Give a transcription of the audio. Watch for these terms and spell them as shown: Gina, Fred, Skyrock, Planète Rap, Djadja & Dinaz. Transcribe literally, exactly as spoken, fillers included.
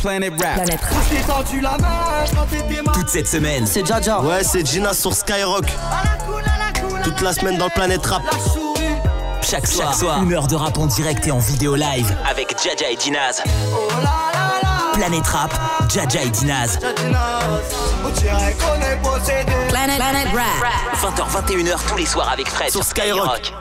Planète Rap. Toute cette semaine, c'est Djadja. Ouais, c'est Gina sur Skyrock. Toute la semaine dans le Planète Rap. Chaque soir, Chaque soir, une heure de rap en direct et en vidéo live avec Djadja et Dinaz. Planète Rap, Djadja et Dinaz. Planète Rap. vingt heures vingt et une heures tous les soirs avec Fred sur Skyrock.